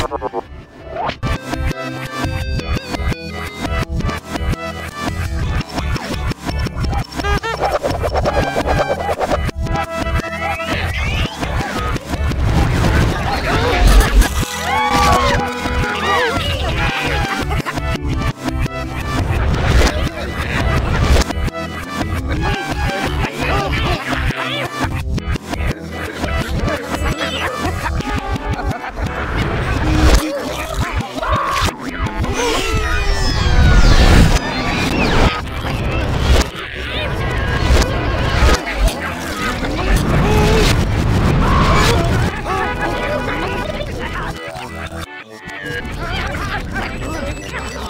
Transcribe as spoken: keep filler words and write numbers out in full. Come on.